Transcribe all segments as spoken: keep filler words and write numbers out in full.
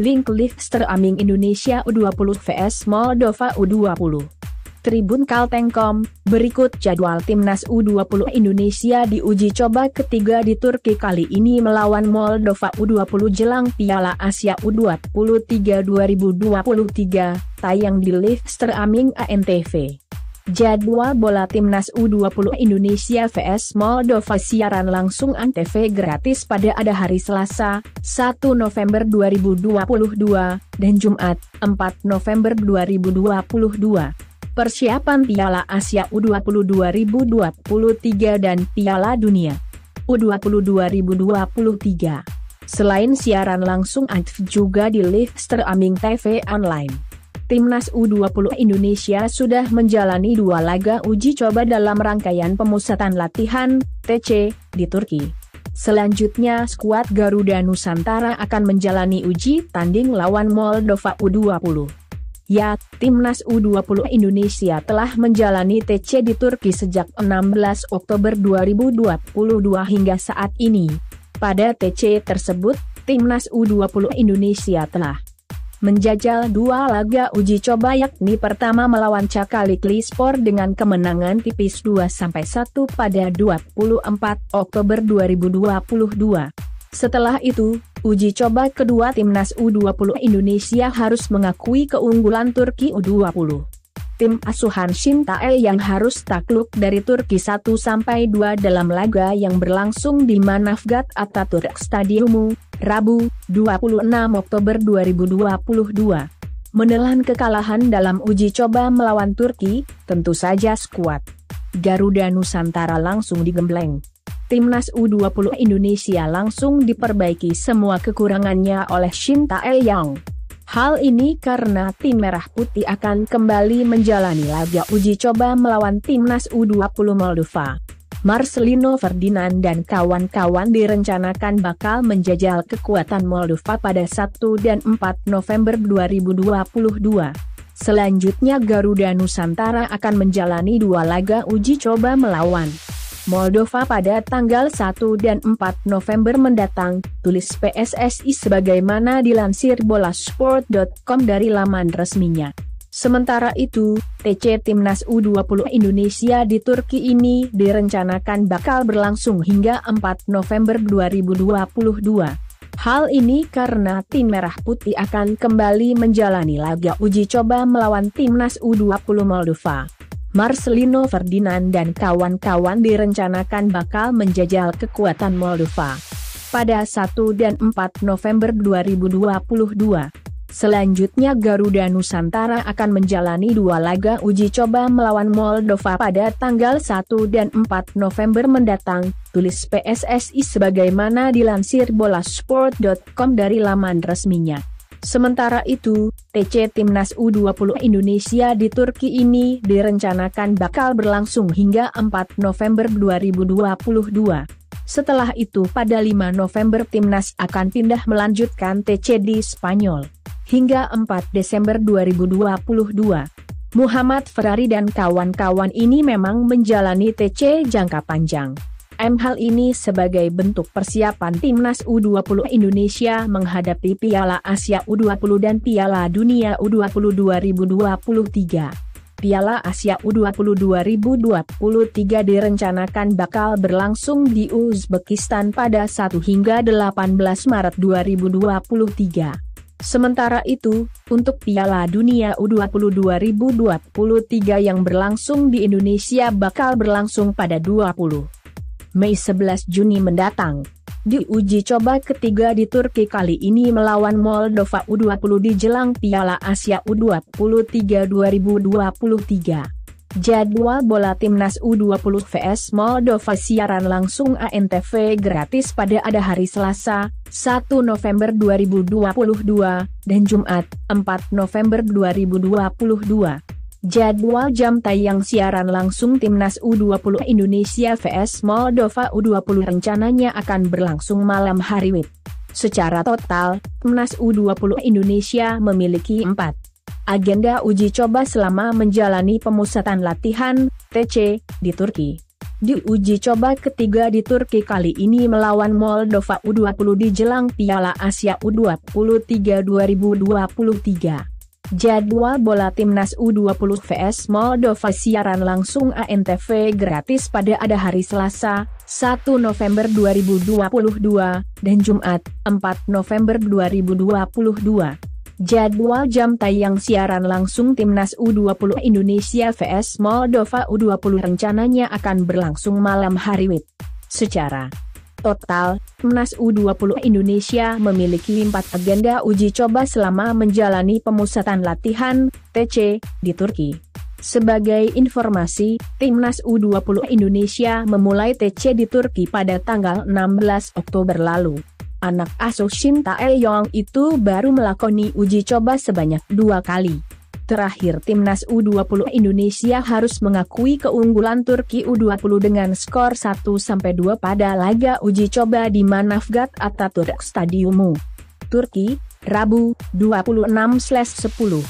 Link Lister Aming Indonesia U dua puluh versus Moldova U dua puluh. Tribun Kalteng titik com, berikut jadwal Timnas U dua puluh Indonesia di uji coba ketiga di Turki kali ini melawan Moldova U dua puluh jelang Piala Asia U dua puluh tiga dua ribu dua puluh tiga, tayang di Lister Aming A N T V. Jadwal bola Timnas U dua puluh Indonesia versus Moldova siaran langsung A N T V gratis pada ada hari Selasa, satu November dua ribu dua puluh dua, dan Jumat, empat November dua ribu dua puluh dua. Persiapan Piala Asia U dua puluh dua ribu dua puluh tiga dan Piala Dunia U dua puluh dua ribu dua puluh tiga. Selain siaran langsung A N T V juga di Lister Aming T V Online. Timnas U dua puluh Indonesia sudah menjalani dua laga uji coba dalam rangkaian pemusatan latihan, T C, di Turki. Selanjutnya skuad Garuda Nusantara akan menjalani uji tanding lawan Moldova U dua puluh. Ya, Timnas U dua puluh Indonesia telah menjalani T C di Turki sejak enam belas Oktober dua ribu dua puluh dua hingga saat ini. Pada T C tersebut, Timnas U dua puluh Indonesia telah menjajal dua laga uji coba yakni pertama melawan Çakallıklıspor dengan kemenangan tipis dua satu pada dua puluh empat Oktober dua ribu dua puluh dua. Setelah itu, uji coba kedua Timnas U dua puluh Indonesia harus mengakui keunggulan Turki U dua puluh. Tim asuhan Shin Tae-yong harus takluk dari Turki satu sampai dua dalam laga yang berlangsung di Manavgat Ataturk Stadiumu, Rabu, dua puluh enam Oktober dua ribu dua puluh dua. Menelan kekalahan dalam uji coba melawan Turki, tentu saja skuad Garuda Nusantara langsung digembleng. Timnas U dua puluh Indonesia langsung diperbaiki semua kekurangannya oleh Shin Tae-yong. Hal ini karena tim merah putih akan kembali menjalani laga uji coba melawan Timnas U dua puluh Moldova. Marcelino Ferdinand dan kawan-kawan direncanakan bakal menjajal kekuatan Moldova pada satu dan empat November dua ribu dua puluh dua. Selanjutnya Garuda Nusantara akan menjalani dua laga uji coba melawan Moldova pada tanggal satu dan empat November mendatang, tulis P S S I sebagaimana dilansir bola sport titik com dari laman resminya. Sementara itu, T C Timnas U dua puluh Indonesia di Turki ini direncanakan bakal berlangsung hingga empat November dua ribu dua puluh dua. Hal ini karena tim merah putih akan kembali menjalani laga uji coba melawan Timnas U dua puluh Moldova. Marcelino Ferdinand dan kawan-kawan direncanakan bakal menjajal kekuatan Moldova pada satu dan empat November dua ribu dua puluh dua. Selanjutnya Garuda Nusantara akan menjalani dua laga uji coba melawan Moldova pada tanggal satu dan empat November mendatang, tulis P S S I sebagaimana dilansir bola sport titik com dari laman resminya. Sementara itu, T C Timnas U dua puluh Indonesia di Turki ini direncanakan bakal berlangsung hingga empat November dua ribu dua puluh dua. Setelah itu pada lima November Timnas akan pindah melanjutkan T C di Spanyol. Hingga empat Desember dua ribu dua puluh dua. Muhammad Ferrari dan kawan-kawan ini memang menjalani T C jangka panjang. M hal ini sebagai bentuk persiapan Timnas U dua puluh Indonesia menghadapi Piala Asia U dua puluh dan Piala Dunia U dua puluh dua ribu dua puluh tiga. Piala Asia U dua puluh dua ribu dua puluh tiga direncanakan bakal berlangsung di Uzbekistan pada satu hingga delapan belas Maret dua ribu dua puluh tiga. Sementara itu, untuk Piala Dunia U dua puluh dua ribu dua puluh tiga yang berlangsung di Indonesia bakal berlangsung pada dua puluh Mei sampai sebelas Juni mendatang. Di uji coba ketiga di Turki kali ini melawan Moldova U dua puluh di jelang Piala Asia U dua puluh tiga dua ribu dua puluh tiga. Jadwal bola Timnas U dua puluh versus Moldova siaran langsung A N T V gratis pada ada hari Selasa, satu November dua ribu dua puluh dua, dan Jumat, empat November dua ribu dua puluh dua. Jadwal jam tayang siaran langsung Timnas U dua puluh Indonesia versus Moldova U dua puluh rencananya akan berlangsung malam hari WIB. Secara total, Timnas U dua puluh Indonesia memiliki empat agenda uji coba selama menjalani pemusatan latihan T C di Turki. Di uji coba ketiga di Turki kali ini melawan Moldova U dua puluh di jelang Piala Asia U dua puluh tiga dua ribu dua puluh tiga. Jadwal bola Timnas U dua puluh versus Moldova siaran langsung A N T V gratis pada ada hari Selasa, satu November dua ribu dua puluh dua, dan Jumat, empat November dua ribu dua puluh dua. Jadwal jam tayang siaran langsung Timnas U dua puluh Indonesia versus Moldova U dua puluh rencananya akan berlangsung malam hari Wib. Secara total, Timnas U dua puluh Indonesia memiliki empat agenda uji coba selama menjalani pemusatan latihan T C di Turki. Sebagai informasi, Timnas U dua puluh Indonesia memulai T C di Turki pada tanggal enam belas Oktober lalu. Anak asuh Shin Tae-yong itu baru melakoni uji coba sebanyak dua kali. Terakhir Timnas U dua puluh Indonesia harus mengakui keunggulan Turki U dua puluh dengan skor satu dua pada laga uji coba di Manavgat Ataturk Stadiumu, Turki, Rabu, dua puluh enam sepuluh.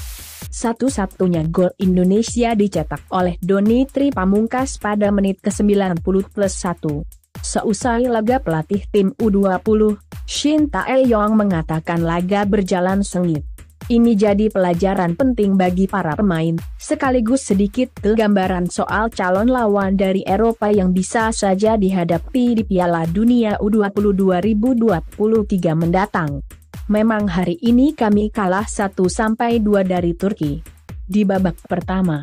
Satu-satunya gol Indonesia dicetak oleh Doni Tri Pamungkas pada menit ke-sembilan puluh plus satu. Seusai laga pelatih tim U dua puluh, Shin Tae-yong mengatakan laga berjalan sengit. Ini jadi pelajaran penting bagi para pemain, sekaligus sedikit kegambaran soal calon lawan dari Eropa yang bisa saja dihadapi di Piala Dunia U dua puluh dua ribu dua puluh tiga mendatang. Memang hari ini kami kalah satu sampai dua dari Turki. Di babak pertama,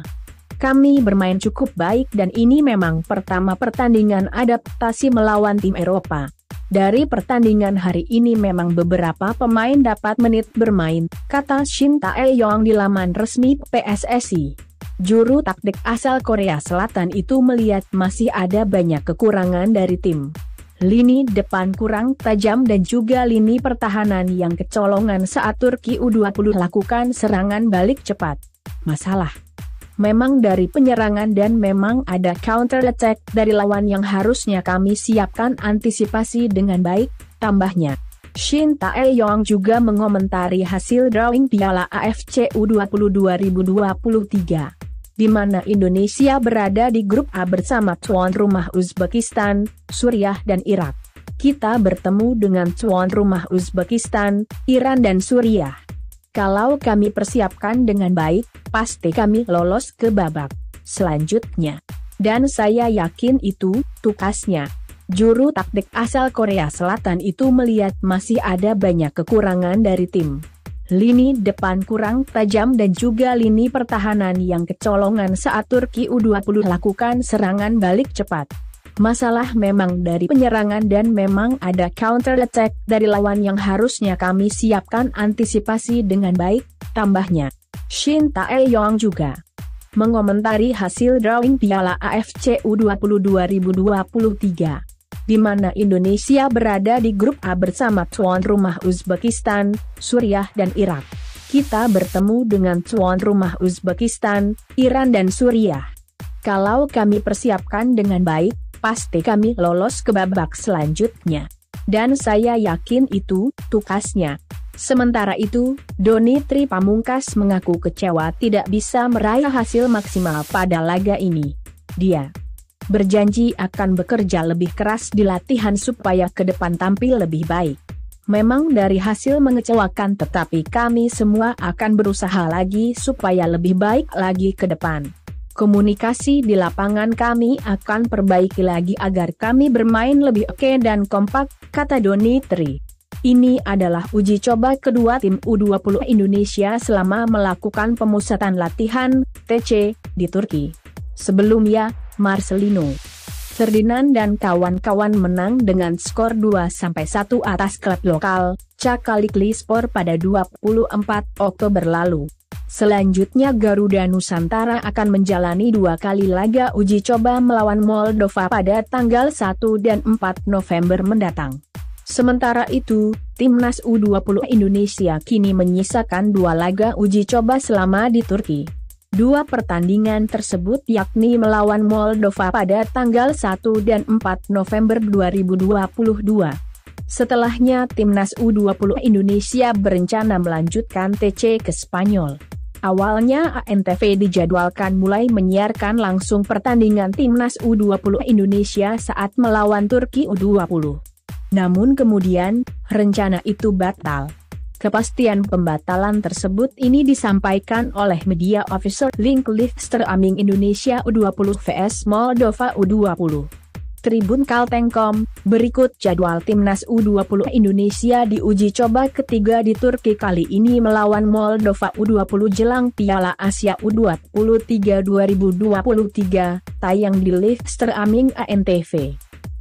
kami bermain cukup baik dan ini memang pertama pertandingan adaptasi melawan tim Eropa. Dari pertandingan hari ini memang beberapa pemain dapat menit bermain, kata Shin Tae-yong di laman resmi P S S I. Juru taktik asal Korea Selatan itu melihat masih ada banyak kekurangan dari tim. Lini depan kurang tajam dan juga lini pertahanan yang kecolongan saat Turki U dua puluh lakukan serangan balik cepat. Masalah memang dari penyerangan dan memang ada counter attack dari lawan yang harusnya kami siapkan antisipasi dengan baik, tambahnya. Shin Tae-yong juga mengomentari hasil drawing Piala A F C U dua puluh dua ribu dua puluh tiga. Di mana Indonesia berada di grup A bersama tuan rumah Uzbekistan, Suriah dan Irak. Kita bertemu dengan tuan rumah Uzbekistan, Iran dan Suriah. Kalau kami persiapkan dengan baik, pasti kami lolos ke babak selanjutnya. Dan saya yakin itu tugasnya. Juru taktik asal Korea Selatan itu melihat masih ada banyak kekurangan dari tim. Lini depan kurang tajam dan juga lini pertahanan yang kecolongan saat Turki U dua puluh lakukan serangan balik cepat. Masalah memang dari penyerangan dan memang ada counter attack dari lawan yang harusnya kami siapkan antisipasi dengan baik, tambahnya. Shin Tae-yong juga mengomentari hasil drawing Piala A F C U dua puluh dua ribu dua puluh tiga. Di mana Indonesia berada di grup A bersama tuan rumah Uzbekistan, Suriah dan Irak. Kita bertemu dengan tuan rumah Uzbekistan, Iran dan Suriah. Kalau kami persiapkan dengan baik, pasti kami lolos ke babak selanjutnya. Dan saya yakin itu tugasnya. Sementara itu, Doni Tri Pamungkas mengaku kecewa tidak bisa meraih hasil maksimal pada laga ini. Dia berjanji akan bekerja lebih keras di latihan supaya ke depan tampil lebih baik. Memang dari hasil mengecewakan tetapi kami semua akan berusaha lagi supaya lebih baik lagi ke depan. Komunikasi di lapangan kami akan perbaiki lagi agar kami bermain lebih oke dan kompak, kata Doni Tri. Ini adalah uji coba kedua tim U dua puluh Indonesia selama melakukan pemusatan latihan T C di Turki. Sebelumnya, Marcelino Ferdinand dan kawan-kawan menang dengan skor dua satu atas klub lokal, Çakallıklıspor pada dua puluh empat Oktober lalu. Selanjutnya Garuda Nusantara akan menjalani dua kali laga uji coba melawan Moldova pada tanggal satu dan empat November mendatang. Sementara itu, Timnas U dua puluh Indonesia kini menyisakan dua laga uji coba selama di Turki. Dua pertandingan tersebut yakni melawan Moldova pada tanggal satu dan empat November dua ribu dua puluh dua. Setelahnya timnas U dua puluh Indonesia berencana melanjutkan T C ke Spanyol. Awalnya A N T V dijadwalkan mulai menyiarkan langsung pertandingan timnas U dua puluh Indonesia saat melawan Turki U dua puluh. Namun kemudian, rencana itu batal. Kepastian pembatalan tersebut ini disampaikan oleh media official link Lister Aming Indonesia U dua puluh versus Moldova U dua puluh. Tribun Kalteng titik com, berikut jadwal timnas U dua puluh Indonesia di uji coba ketiga di Turki kali ini melawan Moldova U dua puluh jelang Piala Asia U dua puluh tiga dua ribu dua puluh tiga, tayang di Lister Aming A N T V.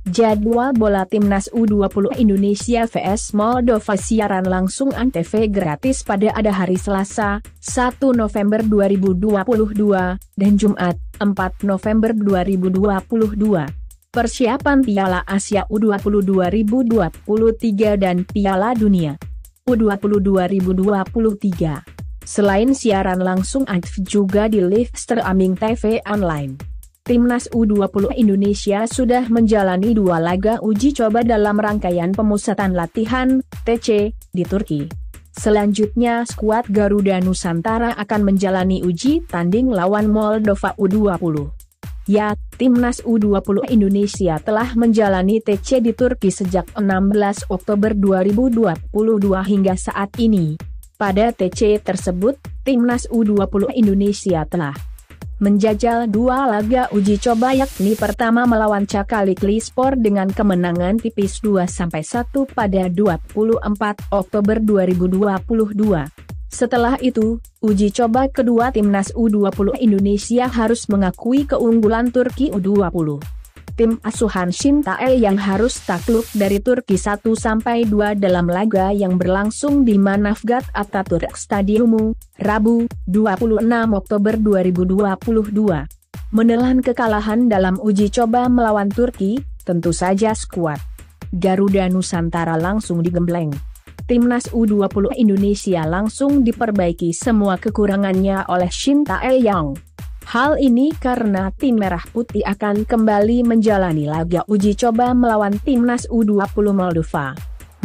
Jadwal bola timnas U dua puluh Indonesia versus Moldova siaran langsung A N T V gratis pada ada hari Selasa, satu November dua ribu dua puluh dua, dan Jumat, empat November dua ribu dua puluh dua. Persiapan Piala Asia U dua puluh dua ribu dua puluh tiga dan Piala Dunia U dua puluh dua ribu dua puluh tiga. Selain siaran langsung A N T V juga di Lister Aming T V Online. Timnas U dua puluh Indonesia sudah menjalani dua laga uji coba dalam rangkaian pemusatan latihan T C di Turki. Selanjutnya skuad Garuda Nusantara akan menjalani uji tanding lawan Moldova U dua puluh. Ya, Timnas U dua puluh Indonesia telah menjalani T C di Turki sejak enam belas Oktober dua ribu dua puluh dua hingga saat ini. Pada T C tersebut, Timnas U dua puluh Indonesia telah menjajal dua laga uji coba yakni pertama melawan Çakallıklıspor dengan kemenangan tipis dua satu pada dua puluh empat Oktober dua ribu dua puluh dua. Setelah itu, uji coba kedua timnas U dua puluh Indonesia harus mengakui keunggulan Turki U dua puluh. Tim asuhan Shin Tae-yong harus takluk dari Turki satu sampai dua dalam laga yang berlangsung di Manavgat Ataturk Stadiumu, Rabu, dua puluh enam Oktober dua ribu dua puluh dua. Menelan kekalahan dalam uji coba melawan Turki, tentu saja skuad Garuda Nusantara langsung digembleng. Timnas U dua puluh Indonesia langsung diperbaiki semua kekurangannya oleh Shin Tae-yong. Hal ini karena tim Merah Putih akan kembali menjalani laga uji coba melawan timnas U dua puluh Moldova.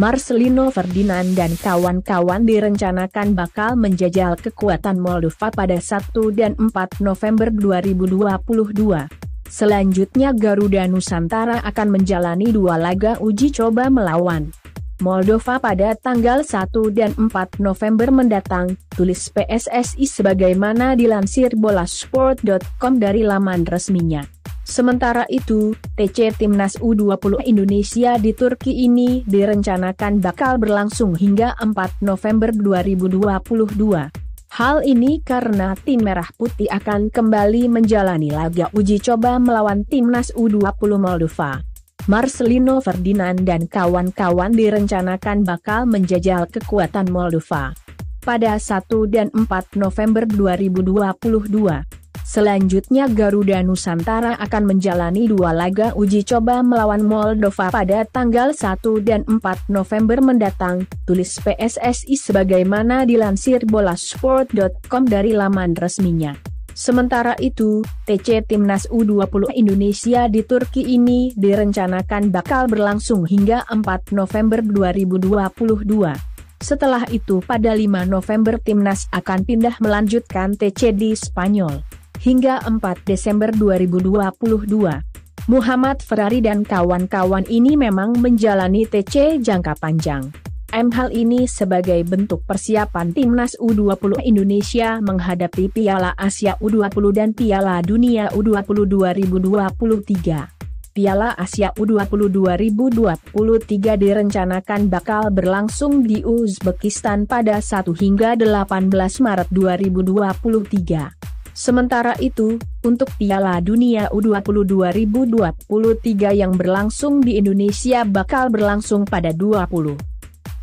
Marcelino Ferdinand dan kawan-kawan direncanakan bakal menjajal kekuatan Moldova pada satu dan empat November dua ribu dua puluh dua. Selanjutnya Garuda Nusantara akan menjalani dua laga uji coba melawan Moldova pada tanggal satu dan empat November mendatang, tulis P S S I sebagaimana dilansir bola sport titik com dari laman resminya. Sementara itu, T C Timnas U dua puluh Indonesia di Turki ini direncanakan bakal berlangsung hingga empat November dua ribu dua puluh dua. Hal ini karena tim Merah Putih akan kembali menjalani laga uji coba melawan Timnas U dua puluh Moldova. Marcelino Ferdinand dan kawan-kawan direncanakan bakal menjajal kekuatan Moldova pada satu dan empat November dua ribu dua puluh dua. Selanjutnya Garuda Nusantara akan menjalani dua laga uji coba melawan Moldova pada tanggal satu dan empat November mendatang, tulis P S S I sebagaimana dilansir bola sport titik com dari laman resminya. Sementara itu, T C Timnas U dua puluh Indonesia di Turki ini direncanakan bakal berlangsung hingga empat November dua ribu dua puluh dua. Setelah itu pada lima November Timnas akan pindah melanjutkan T C di Spanyol. Hingga empat Desember dua ribu dua puluh dua. Muhammad Ferrari dan kawan-kawan ini memang menjalani T C jangka panjang. M hal ini sebagai bentuk persiapan timnas U dua puluh Indonesia menghadapi Piala Asia U dua puluh dan Piala Dunia U dua puluh dua ribu dua puluh tiga. Piala Asia U dua puluh dua ribu dua puluh tiga direncanakan bakal berlangsung di Uzbekistan pada satu hingga delapan belas Maret dua ribu dua puluh tiga. Sementara itu, untuk Piala Dunia U dua puluh dua ribu dua puluh tiga yang berlangsung di Indonesia bakal berlangsung pada dua puluh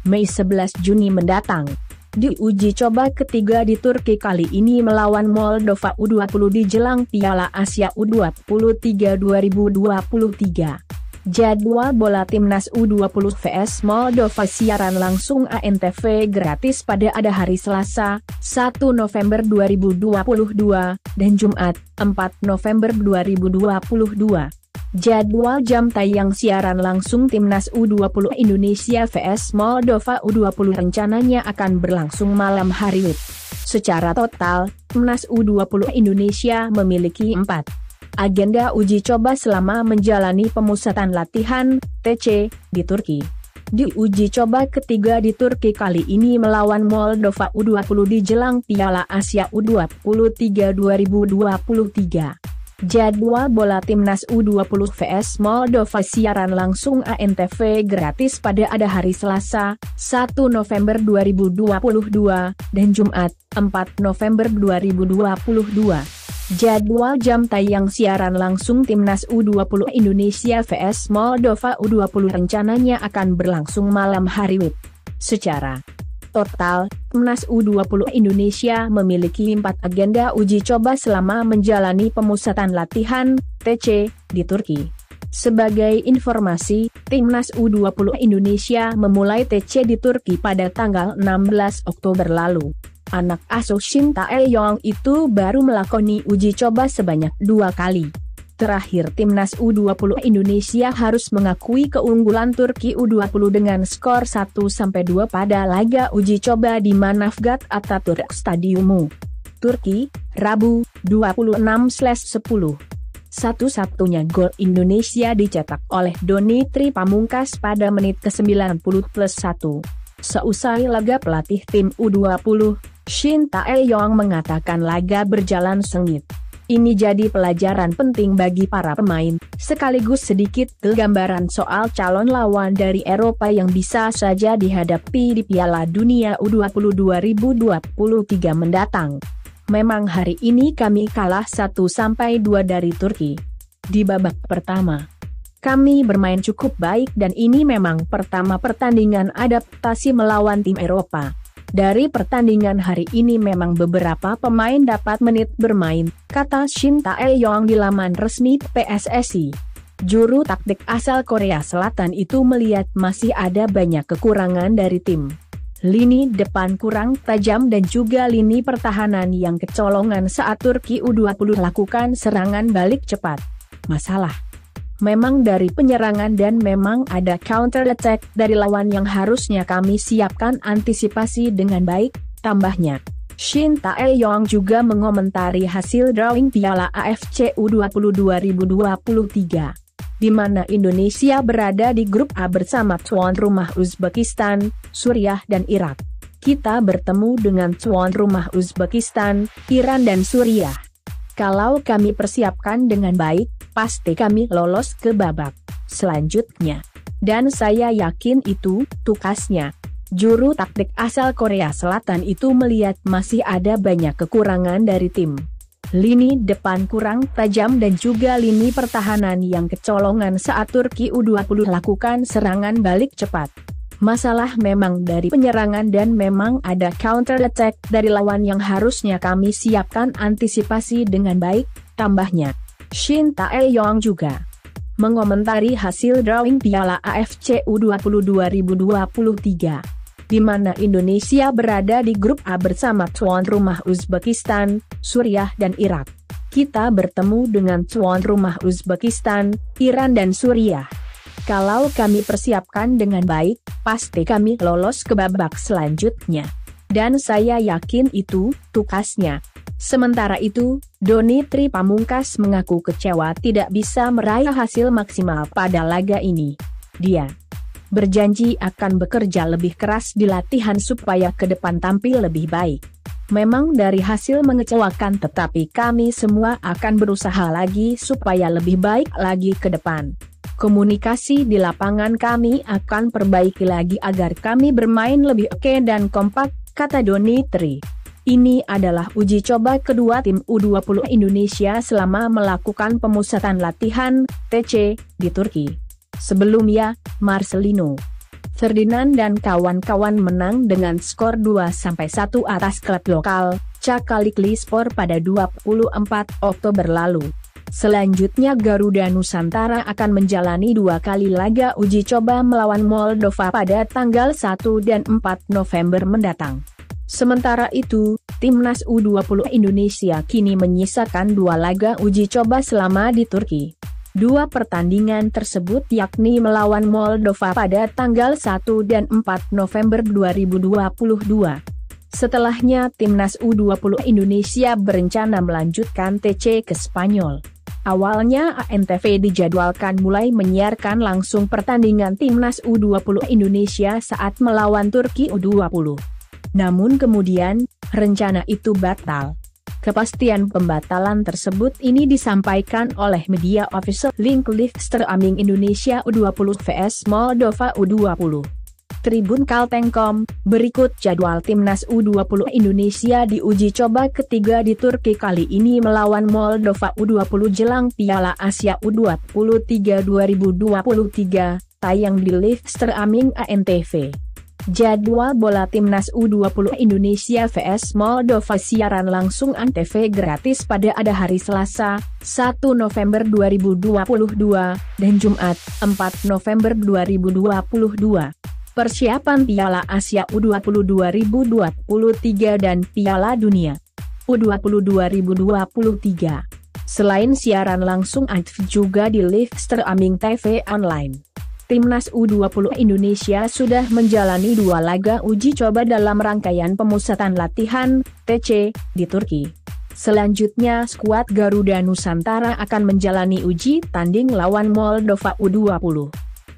Mei sampai sebelas Juni mendatang. Di uji coba ketiga di Turki kali ini melawan Moldova U dua puluh di jelang Piala Asia U dua puluh tiga dua ribu dua puluh tiga. Jadwal bola timnas U dua puluh versus Moldova siaran langsung A N T V gratis pada ada hari Selasa, satu November dua ribu dua puluh dua, dan Jumat, empat November dua ribu dua puluh dua. Jadwal jam tayang siaran langsung Timnas U dua puluh Indonesia versus Moldova U dua puluh rencananya akan berlangsung malam hari. Secara total, Timnas U dua puluh Indonesia memiliki empat agenda uji coba selama menjalani pemusatan latihan T C di Turki. Di uji coba ketiga di Turki kali ini melawan Moldova U dua puluh di jelang Piala Asia U dua puluh tiga dua ribu dua puluh tiga. Jadwal bola Timnas U dua puluh versus Moldova siaran langsung A N T V gratis pada ada hari Selasa, satu November dua ribu dua puluh dua, dan Jumat, empat November dua ribu dua puluh dua. Jadwal jam tayang siaran langsung Timnas U dua puluh Indonesia versus Moldova U dua puluh rencananya akan berlangsung malam hari. Secara total, Timnas U dua puluh Indonesia memiliki empat agenda uji coba selama menjalani pemusatan latihan T C di Turki. Sebagai informasi, Timnas U dua puluh Indonesia memulai T C di Turki pada tanggal enam belas Oktober lalu. Anak asuh Shin Tae-yong itu baru melakoni uji coba sebanyak dua kali. Terakhir Timnas U dua puluh Indonesia harus mengakui keunggulan Turki U dua puluh dengan skor satu dua pada laga uji coba di Manavgat Ataturk Stadiumu, Turki, Rabu, dua puluh enam Oktober. Satu-satunya gol Indonesia dicetak oleh Doni Tri Pamungkas pada menit ke-sembilan puluh plus satu. Seusai laga pelatih tim U dua puluh, Shin Tae-yong mengatakan laga berjalan sengit. Ini jadi pelajaran penting bagi para pemain, sekaligus sedikit gambaran soal calon lawan dari Eropa yang bisa saja dihadapi di Piala Dunia U dua puluh dua ribu dua puluh tiga mendatang. Memang hari ini kami kalah satu sampai dua dari Turki. Di babak pertama, kami bermain cukup baik dan ini memang pertama pertandingan adaptasi melawan tim Eropa. Dari pertandingan hari ini memang beberapa pemain dapat menit bermain, kata Shin Tae-yong di laman resmi P S S I. Juru taktik asal Korea Selatan itu melihat masih ada banyak kekurangan dari tim. Lini depan kurang tajam dan juga lini pertahanan yang kecolongan saat Turki U dua puluh lakukan serangan balik cepat. Masalah memang dari penyerangan dan memang ada counter attack dari lawan yang harusnya kami siapkan antisipasi dengan baik, tambahnya. Shin Tae-yong juga mengomentari hasil drawing Piala A F C U dua puluh dua ribu dua puluh tiga, di mana Indonesia berada di grup A bersama tuan rumah Uzbekistan, Suriah dan Irak. Kita bertemu dengan tuan rumah Uzbekistan, Iran dan Suriah. Kalau kami persiapkan dengan baik, pasti kami lolos ke babak selanjutnya. Dan saya yakin itu tugasnya. Juru taktik asal Korea Selatan itu melihat masih ada banyak kekurangan dari tim. Lini depan kurang tajam dan juga lini pertahanan yang kecolongan saat Turki U dua puluh lakukan serangan balik cepat. Masalah memang dari penyerangan dan memang ada counter attack dari lawan yang harusnya kami siapkan antisipasi dengan baik, tambahnya. Shin Tae-yong juga mengomentari hasil drawing Piala A F C U dua puluh dua ribu dua puluh tiga, di mana Indonesia berada di grup A bersama tuan rumah Uzbekistan, Suriah dan Irak. Kita bertemu dengan tuan rumah Uzbekistan, Iran dan Suriah. Kalau kami persiapkan dengan baik, pasti kami lolos ke babak selanjutnya. Dan saya yakin itu tugasnya. Sementara itu, Doni Tri Pamungkas mengaku kecewa tidak bisa meraih hasil maksimal pada laga ini. Dia berjanji akan bekerja lebih keras di latihan supaya ke depan tampil lebih baik. Memang dari hasil mengecewakan tetapi kami semua akan berusaha lagi supaya lebih baik lagi ke depan. Komunikasi di lapangan kami akan perbaiki lagi agar kami bermain lebih oke dan kompak, kata Doni Tri. Ini adalah uji coba kedua tim U dua puluh Indonesia selama melakukan pemusatan latihan T C di Turki. Sebelumnya, Marcelino Ferdinand dan kawan-kawan menang dengan skor dua satu atas klub lokal, Çakallıklıspor pada dua puluh empat Oktober lalu. Selanjutnya Garuda Nusantara akan menjalani dua kali laga uji coba melawan Moldova pada tanggal satu dan empat November mendatang. Sementara itu, Timnas U dua puluh Indonesia kini menyisakan dua laga uji coba selama di Turki. Dua pertandingan tersebut yakni melawan Moldova pada tanggal satu dan empat November dua ribu dua puluh dua. Setelahnya Timnas U dua puluh Indonesia berencana melanjutkan T C ke Spanyol. Awalnya A N T V dijadwalkan mulai menyiarkan langsung pertandingan Timnas U dua puluh Indonesia saat melawan Turki U dua puluh. Namun kemudian, rencana itu batal. Kepastian pembatalan tersebut ini disampaikan oleh media official link live streaming Indonesia U dua puluh versus Moldova U dua puluh. Tribun Kalteng titik com, berikut jadwal Timnas U dua puluh Indonesia di uji coba ketiga di Turki kali ini melawan Moldova U dua puluh jelang Piala Asia U dua puluh tiga dua ribu dua puluh tiga, tayang di live streaming A N T V. Jadwal bola Timnas U dua puluh Indonesia versus Moldova siaran langsung A N T V gratis pada ada hari Selasa, satu November dua ribu dua puluh dua, dan Jumat, empat November dua ribu dua puluh dua. Persiapan Piala Asia U dua puluh dua ribu dua puluh tiga dan Piala Dunia U dua puluh dua ribu dua puluh tiga. Selain siaran langsung A N T V juga di live streaming T V online. Timnas U dua puluh Indonesia sudah menjalani dua laga uji coba dalam rangkaian pemusatan latihan T C di Turki. Selanjutnya skuad Garuda Nusantara akan menjalani uji tanding lawan Moldova U dua puluh.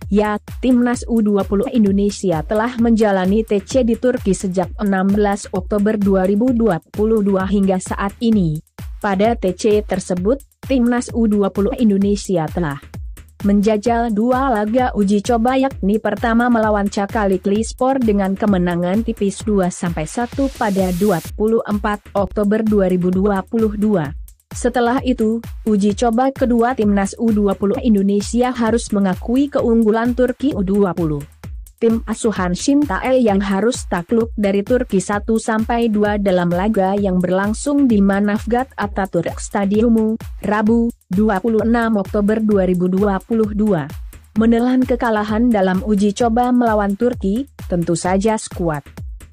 Ya, Timnas U dua puluh Indonesia telah menjalani T C di Turki sejak enam belas Oktober dua ribu dua puluh dua hingga saat ini. Pada T C tersebut, Timnas U dua puluh Indonesia telah menjajal dua laga uji coba yakni pertama melawan Çakallıklıspor dengan kemenangan tipis dua satu pada dua puluh empat Oktober dua ribu dua puluh dua. Setelah itu, uji coba kedua Timnas U dua puluh Indonesia harus mengakui keunggulan Turki U dua puluh. Tim asuhan Shin Tae-yong harus takluk dari Turki satu sampai dua dalam laga yang berlangsung di Manavgat Ataturk Stadiumu, Rabu, dua puluh enam Oktober dua ribu dua puluh dua. Menelan kekalahan dalam uji coba melawan Turki, tentu saja skuad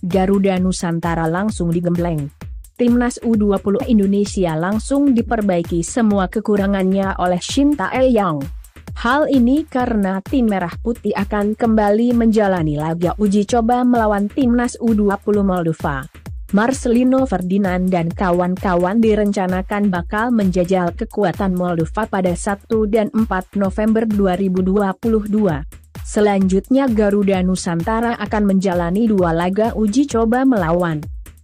Garuda Nusantara langsung digembleng. Timnas U dua puluh Indonesia langsung diperbaiki semua kekurangannya oleh Shin Tae-yong. Hal ini karena tim Merah Putih akan kembali menjalani laga uji coba melawan Timnas U dua puluh Moldova. Marcelino Ferdinand dan kawan-kawan direncanakan bakal menjajal kekuatan Moldova pada satu dan empat November dua ribu dua puluh dua. Selanjutnya Garuda Nusantara akan menjalani dua laga uji coba melawan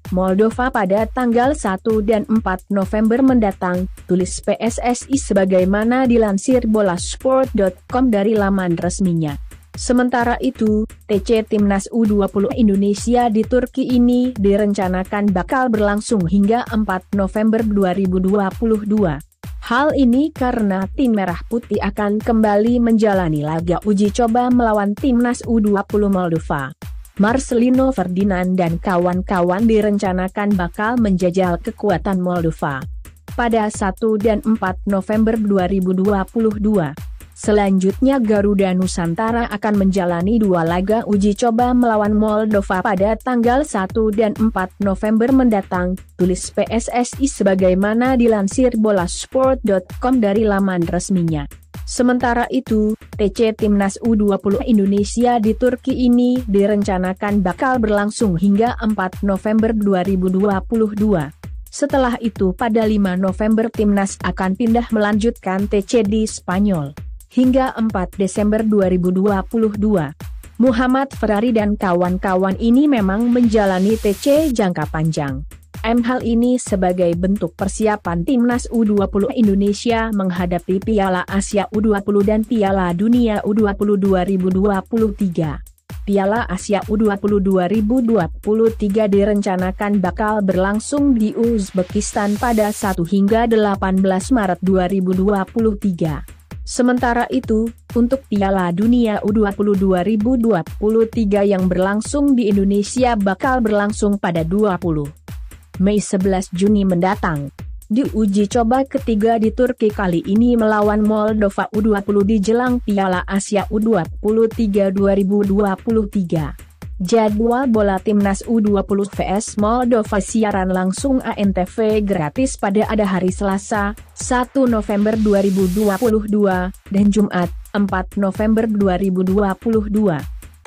Moldova pada tanggal satu dan empat November mendatang, tulis P S S I sebagaimana dilansir bola sport titik com dari laman resminya. Sementara itu, T C Timnas U dua puluh Indonesia di Turki ini direncanakan bakal berlangsung hingga empat November dua ribu dua puluh dua. Hal ini karena tim Merah Putih akan kembali menjalani laga uji coba melawan Timnas U dua puluh Moldova. Marcelino Ferdinand dan kawan-kawan direncanakan bakal menjajal kekuatan Moldova pada satu dan empat November dua ribu dua puluh dua. Selanjutnya Garuda Nusantara akan menjalani dua laga uji coba melawan Moldova pada tanggal satu dan empat November mendatang, tulis P S S I sebagaimana dilansir bola sport titik com dari laman resminya. Sementara itu, T C Timnas U dua puluh Indonesia di Turki ini direncanakan bakal berlangsung hingga empat November dua ribu dua puluh dua. Setelah itu pada lima November Timnas akan pindah melanjutkan T C di Spanyol. Hingga empat Desember dua ribu dua puluh dua. Muhammad Ferrari dan kawan-kawan ini memang menjalani T C jangka panjang. M hal ini sebagai bentuk persiapan Timnas U dua puluh Indonesia menghadapi Piala Asia U dua puluh dan Piala Dunia U dua puluh dua ribu dua puluh tiga. Piala Asia U dua puluh dua ribu dua puluh tiga direncanakan bakal berlangsung di Uzbekistan pada satu hingga delapan belas Maret dua ribu dua puluh tiga. Sementara itu, untuk Piala Dunia U dua puluh dua ribu dua puluh tiga yang berlangsung di Indonesia bakal berlangsung pada dua puluh Mei sampai sebelas Juni mendatang. Di uji coba ketiga di Turki kali ini melawan Moldova U dua puluh di jelang Piala Asia U dua puluh tiga dua ribu dua puluh tiga. Jadwal bola timnas U dua puluh V S Moldova siaran langsung A N T V gratis pada ada hari Selasa, satu November dua ribu dua puluh dua, dan Jumat, empat November dua ribu dua puluh dua.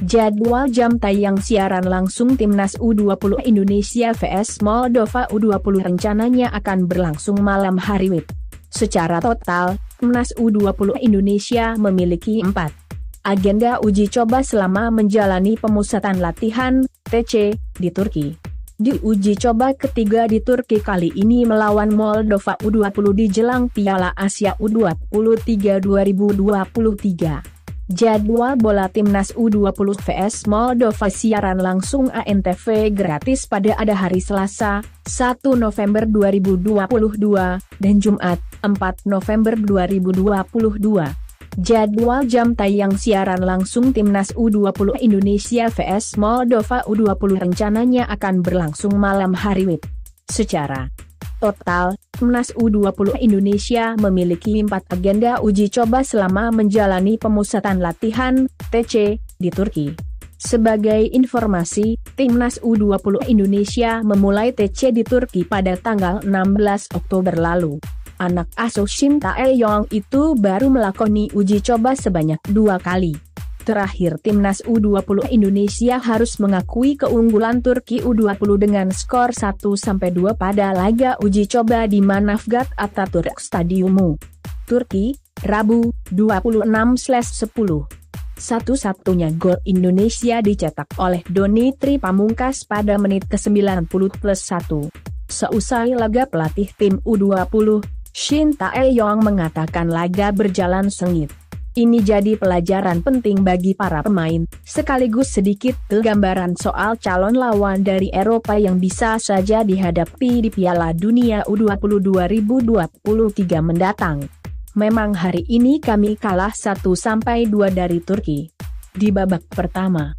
Jadwal jam tayang siaran langsung Timnas U dua puluh Indonesia versus Moldova U dua puluh rencananya akan berlangsung malam hari Wib. Secara total, Timnas U dua puluh Indonesia memiliki empat agenda uji coba selama menjalani pemusatan latihan T C di Turki. Di uji coba ketiga di Turki kali ini melawan Moldova U dua puluh di jelang Piala Asia U dua puluh tiga dua ribu dua puluh tiga. Jadwal bola timnas U dua puluh versus Moldova siaran langsung A N T V gratis pada ada hari Selasa, satu November dua ribu dua puluh dua, dan Jumat, empat November dua ribu dua puluh dua. Jadwal jam tayang siaran langsung timnas U dua puluh Indonesia versus Moldova U dua puluh rencananya akan berlangsung malam hari Wib. Secara total, Timnas U dua puluh Indonesia memiliki empat agenda uji coba selama menjalani pemusatan latihan T C di Turki. Sebagai informasi, Timnas U dua puluh Indonesia memulai T C di Turki pada tanggal enam belas Oktober lalu. Anak asuh Shin Tae-yong itu baru melakoni uji coba sebanyak dua kali. Terakhir Timnas U dua puluh Indonesia harus mengakui keunggulan Turki U dua puluh dengan skor satu dua pada laga uji coba di Manavgat Ataturk Stadiumu, Turki, Rabu, dua puluh enam Oktober. Satu-satunya gol Indonesia dicetak oleh Doni Tri Pamungkas pada menit ke-sembilan puluh plus satu. Seusai laga pelatih tim U dua puluh, Shin Tae-yong mengatakan laga berjalan sengit. Ini jadi pelajaran penting bagi para pemain, sekaligus sedikit gambaran soal calon lawan dari Eropa yang bisa saja dihadapi di Piala Dunia U dua puluh dua ribu dua puluh tiga mendatang. Memang hari ini kami kalah satu dua dari Turki. Di babak pertama,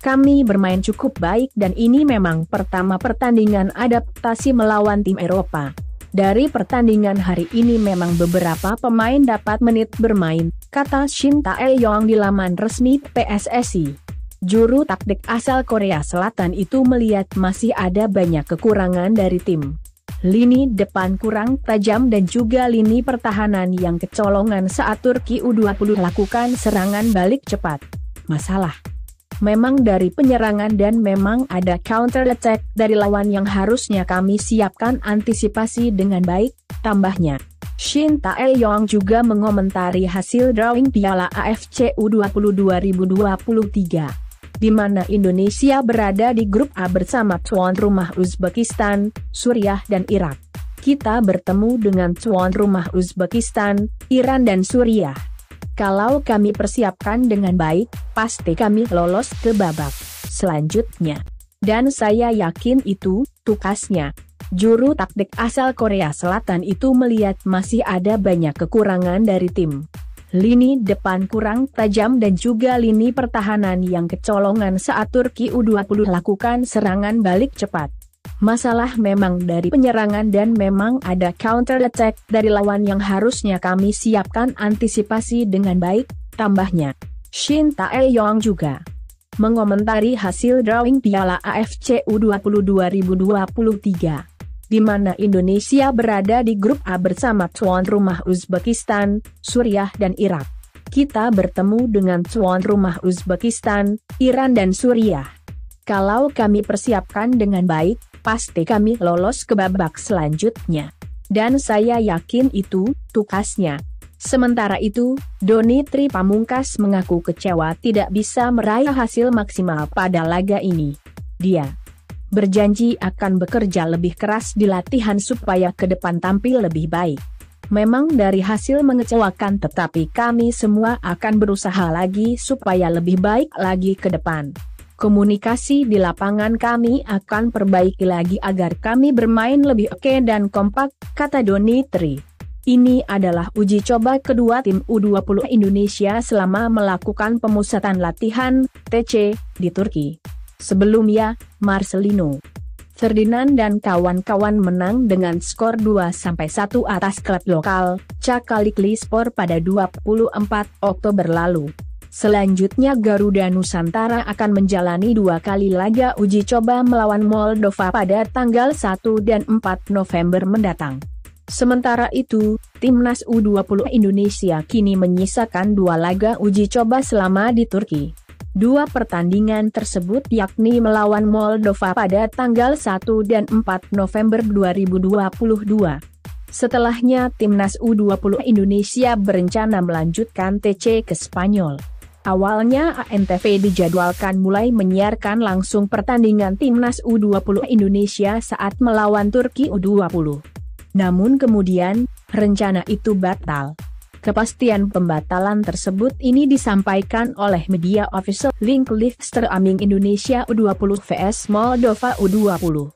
kami bermain cukup baik dan ini memang pertama pertandingan adaptasi melawan tim Eropa. Dari pertandingan hari ini memang beberapa pemain dapat menit bermain, kata Shin Tae-yong di laman resmi P S S I. Juru taktik asal Korea Selatan itu melihat masih ada banyak kekurangan dari tim. Lini depan kurang tajam dan juga lini pertahanan yang kecolongan saat Turki U dua puluh lakukan serangan balik cepat. Masalah memang dari penyerangan dan memang ada counter attack dari lawan yang harusnya kami siapkan antisipasi dengan baik, tambahnya. Shin Tae-yong juga mengomentari hasil drawing Piala A F C U dua puluh dua ribu dua puluh tiga, di mana Indonesia berada di grup A bersama tuan rumah Uzbekistan, Suriah dan Irak. Kita bertemu dengan tuan rumah Uzbekistan, Iran dan Suriah. Kalau kami persiapkan dengan baik, pasti kami lolos ke babak selanjutnya. Dan saya yakin itu tugasnya. Juru taktik asal Korea Selatan itu melihat masih ada banyak kekurangan dari tim. Lini depan kurang tajam dan juga lini pertahanan yang kecolongan saat Turki U dua puluh lakukan serangan balik cepat. Masalah memang dari penyerangan dan memang ada counter attack dari lawan yang harusnya kami siapkan antisipasi dengan baik, tambahnya. Shin Tae-yong juga mengomentari hasil drawing Piala A F C U dua puluh dua ribu dua puluh tiga, di mana Indonesia berada di grup A bersama tuan rumah Uzbekistan, Suriah dan Irak. Kita bertemu dengan tuan rumah Uzbekistan, Iran dan Suriah. Kalau kami persiapkan dengan baik, pasti kami lolos ke babak selanjutnya. Dan saya yakin itu tugasnya. Sementara itu, Doni Tri Pamungkas mengaku kecewa tidak bisa meraih hasil maksimal pada laga ini. Dia berjanji akan bekerja lebih keras di latihan supaya ke depan tampil lebih baik. Memang dari hasil mengecewakan tetapi kami semua akan berusaha lagi supaya lebih baik lagi ke depan. Komunikasi di lapangan kami akan perbaiki lagi agar kami bermain lebih oke dan kompak, kata Doni Tri. Ini adalah uji coba kedua tim U dua puluh Indonesia selama melakukan pemusatan latihan T C di Turki. Sebelumnya, Marcelino Ferdinand dan kawan-kawan menang dengan skor dua satu atas klub lokal, Çakallıklıspor pada dua puluh empat Oktober lalu. Selanjutnya Garuda Nusantara akan menjalani dua kali laga uji coba melawan Moldova pada tanggal satu dan empat November mendatang. Sementara itu, Timnas U dua puluh Indonesia kini menyisakan dua laga uji coba selama di Turki. Dua pertandingan tersebut yakni melawan Moldova pada tanggal satu dan empat November dua ribu dua puluh dua. Setelahnya Timnas U dua puluh Indonesia berencana melanjutkan T C ke Spanyol. Awalnya A N T V dijadwalkan mulai menyiarkan langsung pertandingan Timnas U dua puluh Indonesia saat melawan Turki U dua puluh. Namun kemudian, rencana itu batal. Kepastian pembatalan tersebut ini disampaikan oleh media official link live streaming Indonesia U dua puluh versus Moldova U dua puluh.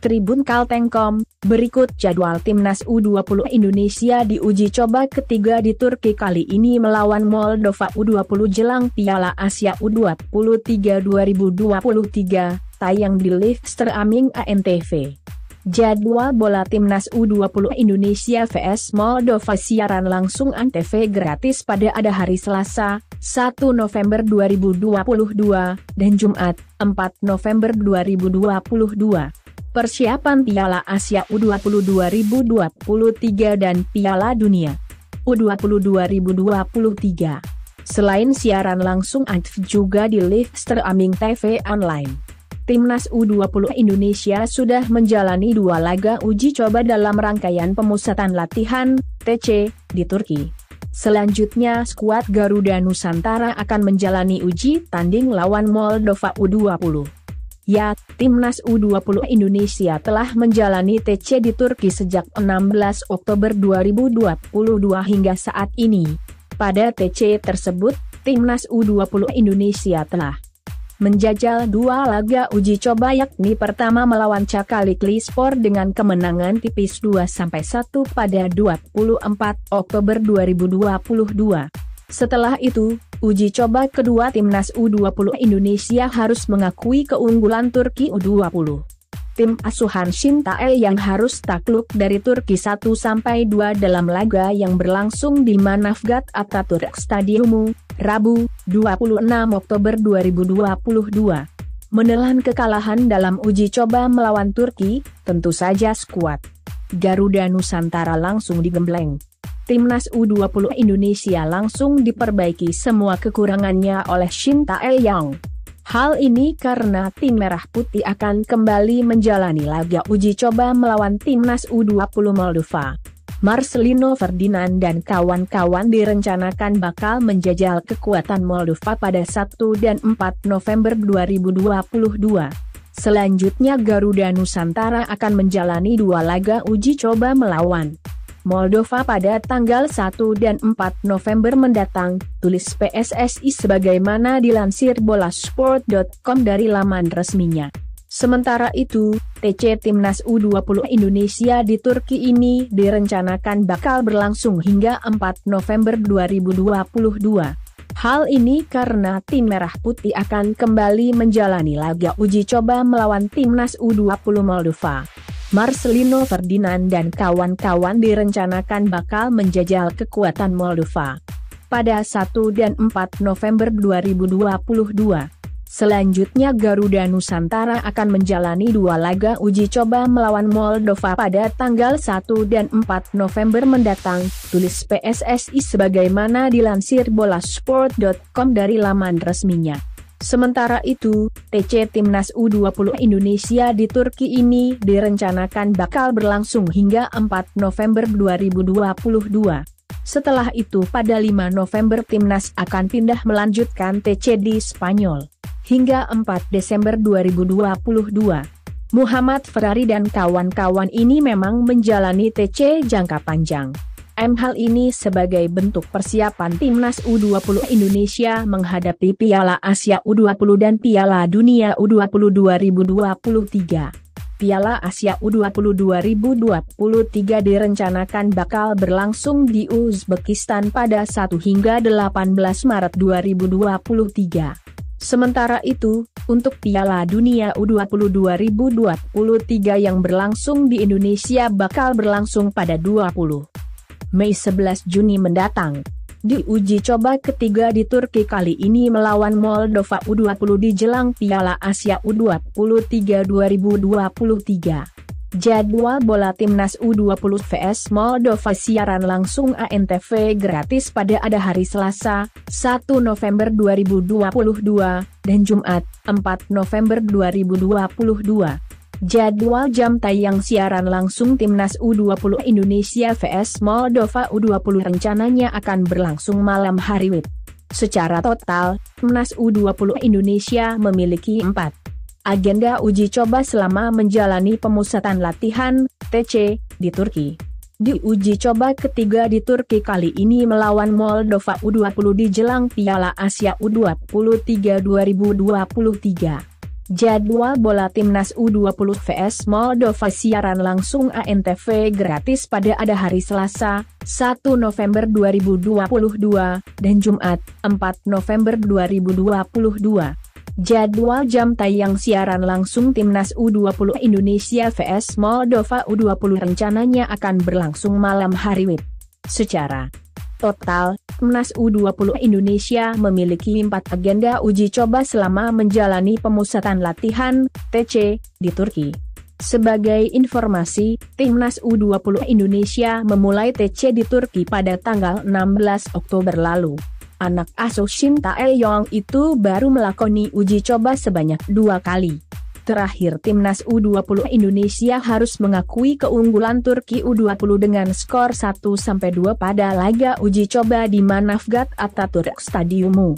Tribun Kalteng titik com, berikut jadwal Timnas U dua puluh Indonesia di uji coba ketiga di Turki kali ini melawan Moldova U dua puluh jelang Piala Asia U dua puluh tiga dua ribu dua puluh tiga, tayang di live streaming A N T V. Jadwal bola Timnas U dua puluh Indonesia versus Moldova siaran langsung A N T V gratis pada ada hari Selasa, satu November dua ribu dua puluh dua, dan Jumat, empat November dua ribu dua puluh dua. Persiapan Piala Asia U dua puluh dua ribu dua puluh tiga dan Piala Dunia U dua puluh dua ribu dua puluh tiga. Selain siaran langsung A N T V juga di live streaming T V online. Timnas U dua puluh Indonesia sudah menjalani dua laga uji coba dalam rangkaian pemusatan latihan T C di Turki. Selanjutnya skuad Garuda Nusantara akan menjalani uji tanding lawan Moldova U dua puluh. Ya, Timnas U dua puluh Indonesia telah menjalani T C di Turki sejak enam belas Oktober dua ribu dua puluh dua hingga saat ini. Pada T C tersebut, Timnas U dua puluh Indonesia telah menjajal dua laga uji coba yakni pertama melawan Çakallıklıspor dengan kemenangan tipis dua satu pada dua puluh empat Oktober dua ribu dua puluh dua. Setelah itu, uji coba kedua Timnas U dua puluh Indonesia harus mengakui keunggulan Turki U dua puluh. Tim asuhan Shin Tae-yong harus takluk dari Turki satu sampai dua dalam laga yang berlangsung di Manavgat Ataturk Stadiumu, Rabu, dua puluh enam Oktober dua ribu dua puluh dua. Menelan kekalahan dalam uji coba melawan Turki, tentu saja skuad Garuda Nusantara langsung digembleng. Timnas U dua puluh Indonesia langsung diperbaiki semua kekurangannya oleh Shin Tae-yong. Hal ini karena tim merah putih akan kembali menjalani laga uji coba melawan Timnas U dua puluh Moldova. Marcelino Ferdinand dan kawan-kawan direncanakan bakal menjajal kekuatan Moldova pada satu dan empat November dua ribu dua puluh dua. Selanjutnya Garuda Nusantara akan menjalani dua laga uji coba melawan Moldova pada tanggal satu dan empat November mendatang, tulis P S S I sebagaimana dilansir bola sport titik com dari laman resminya. Sementara itu, T C Timnas U dua puluh Indonesia di Turki ini direncanakan bakal berlangsung hingga empat November dua ribu dua puluh dua. Hal ini karena tim merah putih akan kembali menjalani laga uji coba melawan Timnas U dua puluh Moldova. Marcelino Ferdinand dan kawan-kawan direncanakan bakal menjajal kekuatan Moldova pada satu dan empat November dua ribu dua puluh dua. Selanjutnya Garuda Nusantara akan menjalani dua laga uji coba melawan Moldova pada tanggal satu dan empat November mendatang, tulis P S S I sebagaimana dilansir bola sport titik com dari laman resminya. Sementara itu, T C Timnas U dua puluh Indonesia di Turki ini direncanakan bakal berlangsung hingga empat November dua ribu dua puluh dua. Setelah itu pada lima November Timnas akan pindah melanjutkan T C di Spanyol. Hingga empat Desember dua ribu dua puluh dua. Muhammad Ferrari dan kawan-kawan ini memang menjalani T C jangka panjang. M hal ini sebagai bentuk persiapan Timnas U dua puluh Indonesia menghadapi Piala Asia U dua puluh dan Piala Dunia U dua puluh dua ribu dua puluh tiga. Piala Asia U dua puluh dua ribu dua puluh tiga direncanakan bakal berlangsung di Uzbekistan pada satu hingga delapan belas Maret dua ribu dua puluh tiga. Sementara itu, untuk Piala Dunia U dua puluh dua ribu dua puluh tiga yang berlangsung di Indonesia bakal berlangsung pada dua puluh Mei sampai sebelas Juni mendatang. Di uji coba ketiga di Turki kali ini melawan Moldova U dua puluh di jelang Piala Asia U dua puluh tiga dua ribu dua puluh tiga. Jadwal bola timnas U dua puluh versus Moldova siaran langsung A N T V gratis pada ada hari Selasa, satu November dua ribu dua puluh dua, dan Jumat, empat November dua ribu dua puluh dua. Jadwal jam tayang siaran langsung timnas U dua puluh Indonesia versus Moldova U dua puluh rencananya akan berlangsung malam hari Wib. Secara total, timnas U dua puluh Indonesia memiliki empat agenda uji coba selama menjalani pemusatan latihan T C di Turki. Di uji coba ketiga di Turki kali ini melawan Moldova U dua puluh di jelang Piala Asia U dua puluh tiga dua ribu dua puluh tiga. Jadwal bola timnas U dua puluh versus Moldova siaran langsung A N T V gratis pada ada hari Selasa, satu November dua ribu dua puluh dua, dan Jumat, empat November dua ribu dua puluh dua. Jadwal jam tayang siaran langsung timnas U dua puluh Indonesia versus Moldova U dua puluh rencananya akan berlangsung malam hari Wib. Secara total, timnas U dua puluh Indonesia memiliki empat agenda uji coba selama menjalani pemusatan latihan T C di Turki. Sebagai informasi, timnas U dua puluh Indonesia memulai T C di Turki pada tanggal enam belas Oktober lalu. Anak asuh Shin Tae-yong itu baru melakoni uji coba sebanyak dua kali. Terakhir timnas U dua puluh Indonesia harus mengakui keunggulan Turki U dua puluh dengan skor satu dua pada laga uji coba di Manavgat Ataturk Stadiumu,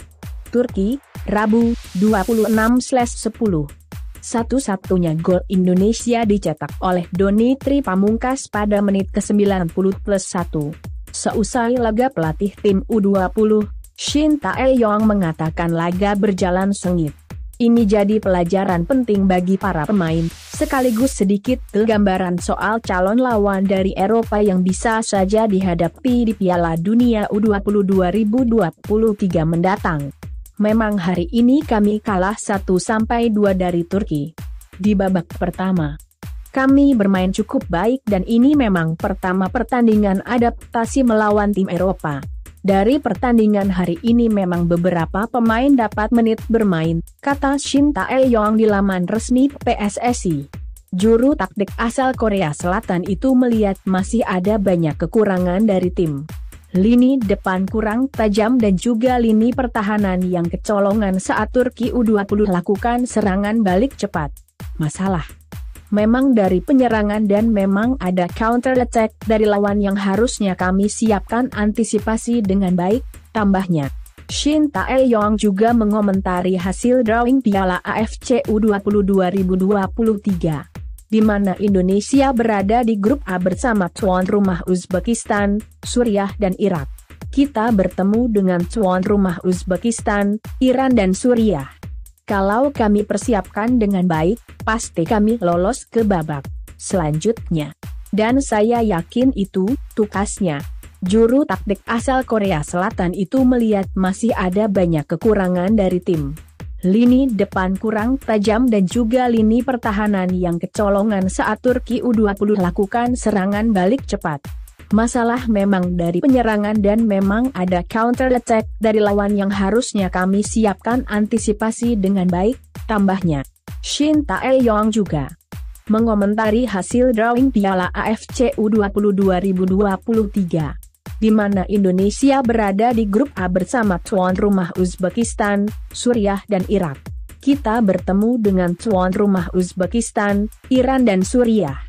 Turki, Rabu, dua puluh enam Oktober. Satu-satunya gol Indonesia dicetak oleh Doni Tri Pamungkas pada menit ke-sembilan puluh plus satu. Seusai laga pelatih tim U dua puluh, Shin Tae-yong mengatakan laga berjalan sengit. Ini jadi pelajaran penting bagi para pemain, sekaligus sedikit gambaran soal calon lawan dari Eropa yang bisa saja dihadapi di Piala Dunia U dua puluh dua ribu dua puluh tiga mendatang. Memang hari ini kami kalah satu dua dari Turki. Di babak pertama, kami bermain cukup baik dan ini memang pertama pertandingan adaptasi melawan tim Eropa. Dari pertandingan hari ini memang beberapa pemain dapat menit bermain, kata Shin Tae-yong di laman resmi P S S I. Juru taktik asal Korea Selatan itu melihat masih ada banyak kekurangan dari tim. Lini depan kurang tajam dan juga lini pertahanan yang kecolongan saat Turki U dua puluh lakukan serangan balik cepat. Masalah memang dari penyerangan dan memang ada counter attack dari lawan yang harusnya kami siapkan antisipasi dengan baik, tambahnya. Shin Tae-yong juga mengomentari hasil drawing Piala A F C U dua puluh dua ribu dua puluh tiga, di mana Indonesia berada di grup A bersama tuan rumah Uzbekistan, Suriah dan Irak. Kita bertemu dengan tuan rumah Uzbekistan, Iran dan Suriah. Kalau kami persiapkan dengan baik, pasti kami lolos ke babak selanjutnya. Dan saya yakin itu tugasnya. Juru taktik asal Korea Selatan itu melihat masih ada banyak kekurangan dari tim. Lini depan kurang tajam dan juga lini pertahanan yang kecolongan saat Turki U dua puluh lakukan serangan balik cepat. Masalah memang dari penyerangan dan memang ada counter attack dari lawan yang harusnya kami siapkan antisipasi dengan baik, tambahnya. Shin Tae-yong juga mengomentari hasil drawing Piala A F C U dua puluh dua ribu dua puluh tiga, di mana Indonesia berada di grup A bersama tuan rumah Uzbekistan, Suriah dan Irak. Kita bertemu dengan tuan rumah Uzbekistan, Iran dan Suriah.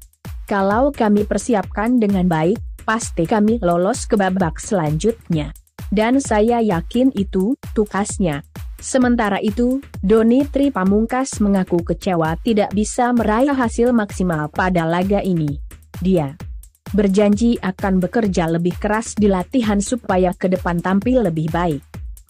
Kalau kami persiapkan dengan baik, pasti kami lolos ke babak selanjutnya. Dan saya yakin itu tugasnya. Sementara itu, Doni Tri Pamungkas mengaku kecewa tidak bisa meraih hasil maksimal pada laga ini. Dia berjanji akan bekerja lebih keras di latihan supaya ke depan tampil lebih baik.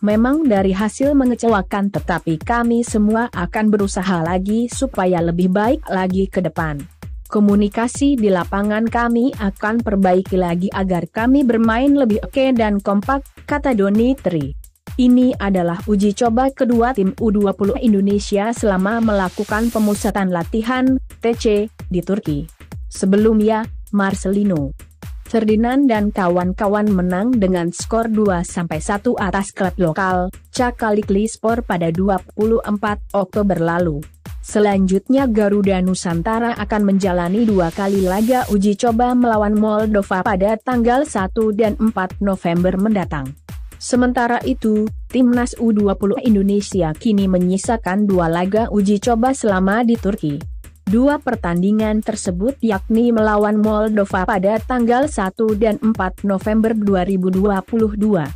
Memang dari hasil mengecewakan tetapi kami semua akan berusaha lagi supaya lebih baik lagi ke depan. Komunikasi di lapangan kami akan perbaiki lagi agar kami bermain lebih oke dan kompak, kata Doni Tri. Ini adalah uji coba kedua tim U dua puluh Indonesia selama melakukan pemusatan latihan T C di Turki. Sebelumnya, Marcelino Ferdinand dan kawan-kawan menang dengan skor dua satu atas klub lokal, Çakallıklıspor pada dua puluh empat Oktober lalu. Selanjutnya Garuda Nusantara akan menjalani dua kali laga uji coba melawan Moldova pada tanggal satu dan empat November mendatang. Sementara itu, Timnas U dua puluh Indonesia kini menyisakan dua laga uji coba selama di Turki. Dua pertandingan tersebut yakni melawan Moldova pada tanggal satu dan empat November dua ribu dua puluh dua.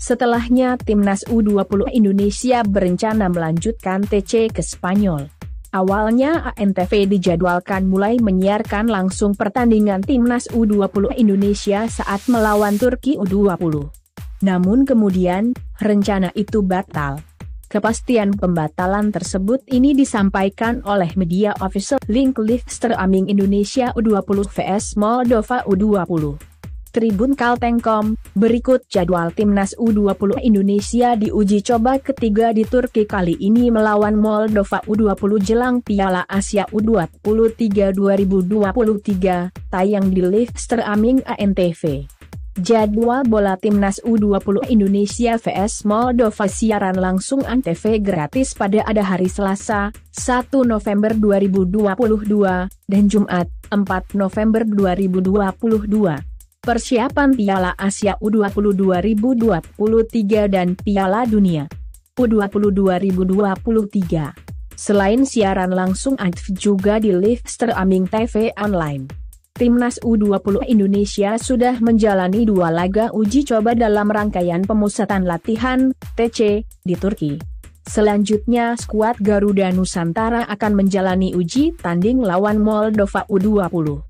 Setelahnya Timnas U dua puluh Indonesia berencana melanjutkan T C ke Spanyol. Awalnya A N T V dijadwalkan mulai menyiarkan langsung pertandingan Timnas U dua puluh Indonesia saat melawan Turki U dua puluh. Namun kemudian, rencana itu batal. Kepastian pembatalan tersebut ini disampaikan oleh media official link live streaming Indonesia U dua puluh versus Moldova U dua puluh. Tribun Kalteng titik com, berikut jadwal Timnas U dua puluh Indonesia di uji coba ketiga di Turki kali ini melawan Moldova U dua puluh jelang Piala Asia U dua puluh tiga dua ribu dua puluh tiga, tayang di live streaming A N T V. Jadwal bola Timnas U dua puluh Indonesia versus Moldova siaran langsung A N T V gratis pada ada hari Selasa, satu November dua ribu dua puluh dua, dan Jumat, empat November dua ribu dua puluh dua. Persiapan Piala Asia U dua puluh dua ribu dua puluh tiga dan Piala Dunia U dua puluh dua ribu dua puluh tiga. Selain siaran langsung A N T V juga di live streaming T V online. Timnas U dua puluh Indonesia sudah menjalani dua laga uji coba dalam rangkaian pemusatan latihan, T C, di Turki. Selanjutnya skuad Garuda Nusantara akan menjalani uji tanding lawan Moldova U dua puluh.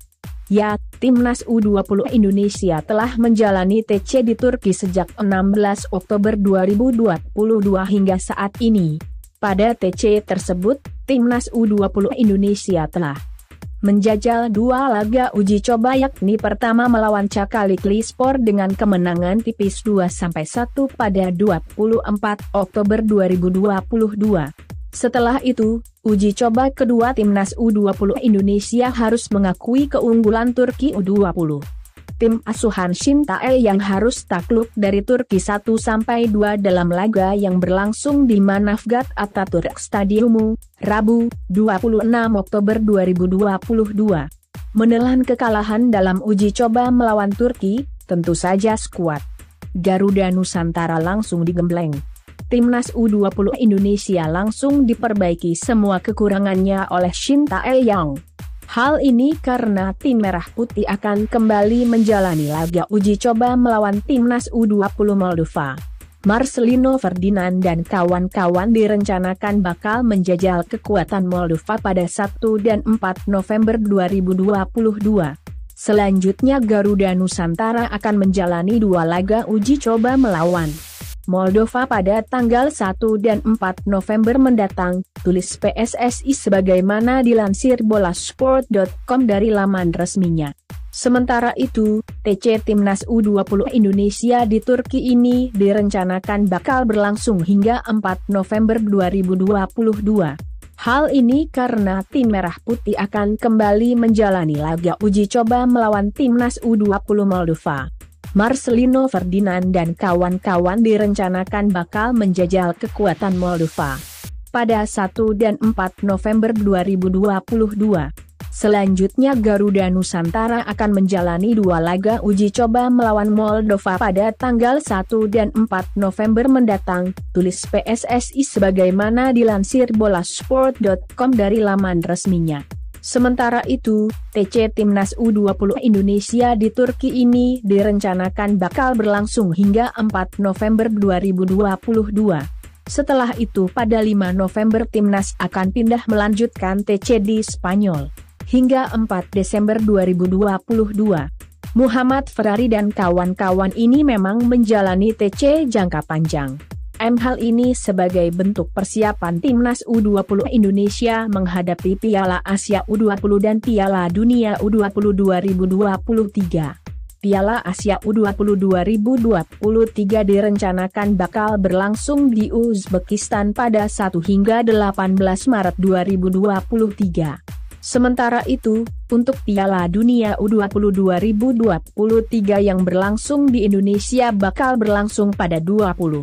Ya, Timnas U dua puluh Indonesia telah menjalani T C di Turki sejak enam belas Oktober dua ribu dua puluh dua hingga saat ini. Pada T C tersebut, Timnas U dua puluh Indonesia telah menjajal dua laga uji coba yakni pertama melawan Çakallıklıspor dengan kemenangan tipis dua satu pada dua puluh empat Oktober dua ribu dua puluh dua. Setelah itu, uji coba kedua Timnas U dua puluh Indonesia harus mengakui keunggulan Turki U dua puluh. Tim asuhan Shin Tae-yong harus takluk dari Turki satu sampai dua dalam laga yang berlangsung di Manavgat Ataturk Stadiumu, Rabu, dua puluh enam Oktober dua ribu dua puluh dua. Menelan kekalahan dalam uji coba melawan Turki, tentu saja skuad Garuda Nusantara langsung digembleng. Timnas U dua puluh Indonesia langsung diperbaiki semua kekurangannya oleh Shin Tae-yong. Hal ini karena tim merah putih akan kembali menjalani laga uji coba melawan Timnas U dua puluh Moldova. Marcelino Ferdinand dan kawan-kawan direncanakan bakal menjajal kekuatan Moldova pada satu dan empat November dua ribu dua puluh dua. Selanjutnya Garuda Nusantara akan menjalani dua laga uji coba melawan Moldova pada tanggal satu dan empat November mendatang, tulis P S S I sebagaimana dilansir bola sport titik com dari laman resminya. Sementara itu, T C Timnas U dua puluh Indonesia di Turki ini direncanakan bakal berlangsung hingga empat November dua ribu dua puluh dua. Hal ini karena tim merah putih akan kembali menjalani laga uji coba melawan Timnas U dua puluh Moldova. Marcelino Ferdinand dan kawan-kawan direncanakan bakal menjajal kekuatan Moldova pada satu dan empat November dua ribu dua puluh dua. Selanjutnya Garuda Nusantara akan menjalani dua laga uji coba melawan Moldova pada tanggal satu dan empat November mendatang, tulis P S S I sebagaimana dilansir bola sport titik com dari laman resminya. Sementara itu, T C Timnas U dua puluh Indonesia di Turki ini direncanakan bakal berlangsung hingga empat November dua ribu dua puluh dua. Setelah itu pada lima November Timnas akan pindah melanjutkan T C di Spanyol. Hingga empat Desember dua ribu dua puluh dua. Muhammad Ferrari dan kawan-kawan ini memang menjalani T C jangka panjang. M hal ini sebagai bentuk persiapan Timnas U dua puluh Indonesia menghadapi Piala Asia U dua puluh dan Piala Dunia U dua puluh dua ribu dua puluh tiga. Piala Asia U dua puluh dua ribu dua puluh tiga direncanakan bakal berlangsung di Uzbekistan pada satu hingga delapan belas Maret dua ribu dua puluh tiga. Sementara itu, untuk Piala Dunia U dua puluh dua ribu dua puluh tiga yang berlangsung di Indonesia bakal berlangsung pada dua puluh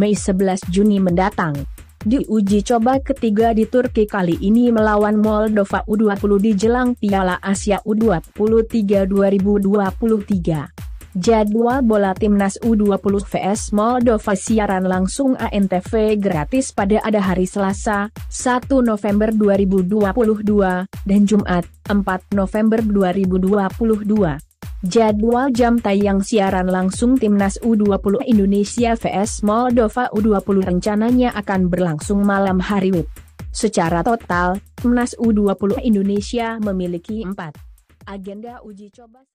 Mei sampai sebelas Juni mendatang. Di uji coba ketiga di Turki kali ini melawan Moldova U dua puluh di jelang Piala Asia U dua puluh tiga dua ribu dua puluh tiga. Jadwal bola timnas U dua puluh versus Moldova siaran langsung A N T V gratis pada ada hari Selasa, satu November dua ribu dua puluh dua, dan Jumat, empat November dua ribu dua puluh dua. Jadwal jam tayang siaran langsung Timnas U dua puluh Indonesia versus Moldova U dua puluh rencananya akan berlangsung malam hari Minggu. Secara total, Timnas U dua puluh Indonesia memiliki empat agenda uji coba.